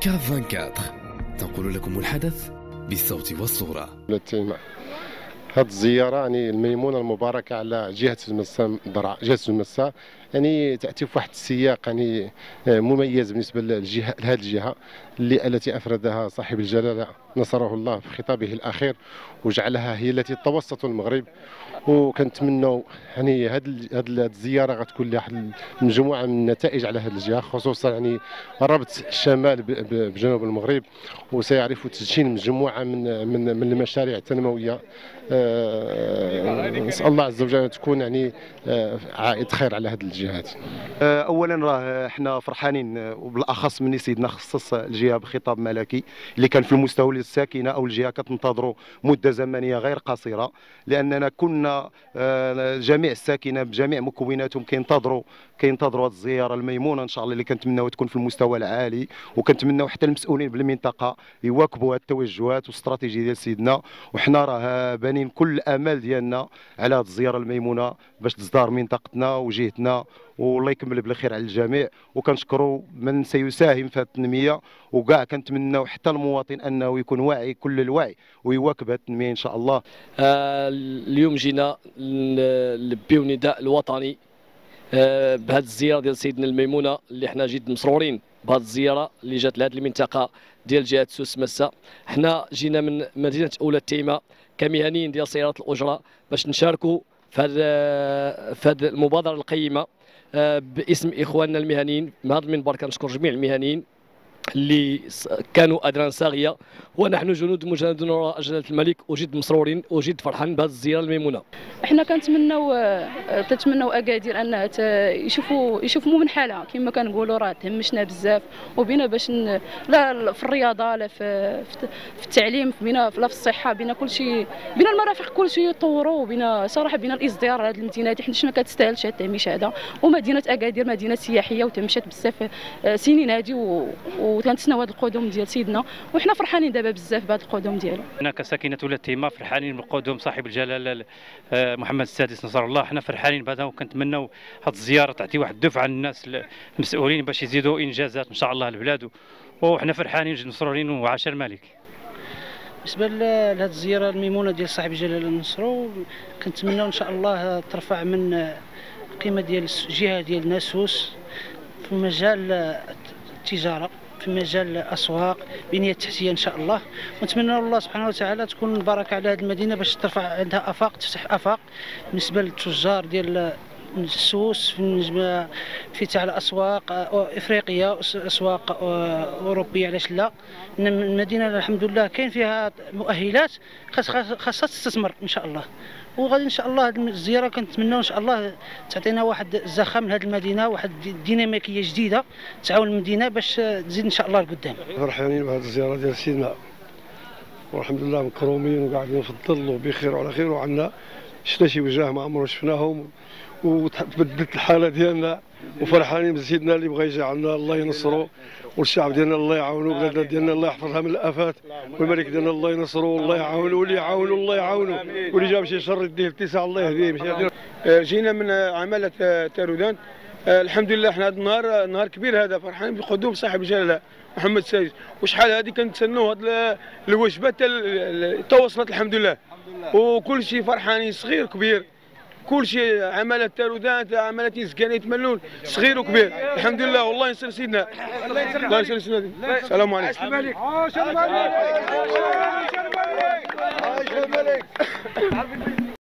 CAP24 تنقل لكم الحدث بالصوت والصورة. أولى تيمة، هذه الزيارة يعني الميمونة المباركة على جهة جهة المسا يعني تأتي في واحد السياق يعني مميز بالنسبة لهذه الجهة التي أفردها صاحب الجلالة نصره الله في خطابه الأخير وجعلها هي التي توسط المغرب، وكنتمنوا يعني هذه الزيارة غتكون لواحد مجموعة من النتائج على هذه الجهة، خصوصا يعني ربط الشمال بجنوب المغرب، وسيعرف تدشين مجموعة من المشاريع التنموية. نسأل الله عز وجل أن تكون يعني عائد خير على هذه الجهات. أولا راه حنا فرحانين، وبالأخص مني سيدنا خصص الجهة بخطاب ملكي اللي كان في المستوى الساكنة أو الجهة كتنتظروا مدة زمنية غير قصيرة، لأننا كنا جميع الساكنة بجميع مكوناتهم كينتظروا هذه الزيارة الميمونة إن شاء الله، اللي كنتمناو تكون في المستوى العالي، وكنتمناو حتى المسؤولين بالمنطقة يواكبوا هذه التوجهات والاستراتيجية ديال سيدنا، وحنا راه بانين كل الآمال ديالنا على هذه الزيارة الميمونة باش تصدار منطقتنا وجهتنا، والله يكمل بالخير على الجميع، وكنشكروا من سيساهم في هذه التنمية، وكاع كنتمناو حتى المواطن أنه يكون واعي كل الوعي ويواكب هذه التنمية إن شاء الله. اليوم جينا نلبيو النداء الوطني بهذه الزيارة ديال سيدنا الميمونة، اللي حنا جد مسرورين بهذه الزيارة اللي جات لهذه المنطقة ديال جهة سوس مسا. حنا جينا من مدينة أولى تيمة كمهنيين ديال سيارات الأجرة باش نشاركوا في هذه المبادرة القيمة باسم إخواننا المهنيين. من هذا المنبر كنشكر جميع المهنيين اللي كانوا أدران صاغية، ونحن جنود مجاهدون وراء جلالة الملك، وجد مسرورين وجد فرحان بهذه الزيارة الميمونة. احنا كنتمنوا أكادير أنها يشوفوا منحالها، كما كنقولوا راه تهمشنا بزاف، وبينا باش لا في الرياضة لا في التعليم بينا، لا في الصحة بينا، كل شيء بينا، المرافق كل شيء يطوروا بينا صراحة، بينا الإصدار هذه المدينة دي حيت ما كتستاهلش هذا التهميش هذا. ومدينة أكادير مدينة سياحية وتهمشت بزاف سنين هذه، وكنتسناو هذا القدوم ديال سيدنا، وحنا فرحانين دابا بزاف بهذا القدوم ديالو. حنا كساكنه أولى تيمة فرحانين بالقدوم صاحب الجلاله محمد السادس نصر الله، حنا فرحانين بهذا، وكنتمناو هذه الزياره تعطي واحد الدفعه للناس المسؤولين باش يزيدوا انجازات ان شاء الله البلاد، وحنا فرحانين جد مسرورين وعاشر الملك. بالنسبه لهذه الزياره الميمونه ديال صاحب الجلاله المسرور، كنتمناو ان شاء الله ترفع من القيمه ديال الجهه ديالنا سوس في مجال التجاره، في مجال الاسواق، بنيه تحتيه ان شاء الله، ونتمنى الله سبحانه وتعالى تكون البركه على هذه المدينه باش ترفع عندها افاق، تفتح افاق بالنسبه للتجار ديال سوس بالنسبه في تاع الاسواق افريقيه، اسواق اوروبيه، علاش لا. المدينه الحمد لله كاين فيها مؤهلات خاصها تستثمر ان شاء الله، وغادي ان شاء الله هذه الزياره كنتمناو ان شاء الله تعطينا واحد الزخم لهذه المدينه، واحد الديناميكيه جديده تعاون المدينه باش تزيد ان شاء الله لقدام. فرحانين بهذه الزياره ديال سيدنا، والحمد لله مكرومين وقاعدين في الظل وبخير وعلى خير، وعندنا شفنا شي وجاه ما عمرنا شفناهم، وتبدلت الحاله ديالنا، وفرحانين بسيدنا اللي بغى يجي عندنا، الله ينصرو، والشعب ديالنا الله يعاونو، بلادنا ديالنا الله يحفظها من الافات، والملك ديالنا الله ينصرو، الله يعاونو، واللي يعاونو الله يعاونو، واللي جاب شي شر يديه في التسع الله يهديه. جينا من عماله تارودان، الحمد لله حنا هذا النهار نهار كبير هذا، فرحانين بقدوم صاحب الجلاله محمد السادس، وشحال هذه كنتسناو هذه الوجبه توصلت الحمد لله، وكل شيء فرحانين صغير كبير، كل شيء عمالة تارودان عمالة سكان يتمنون صغير وكبير الحمد لله. والله ينصر سيدنا، الله ينصر سيدنا. السلام عليكم. عاش الملك.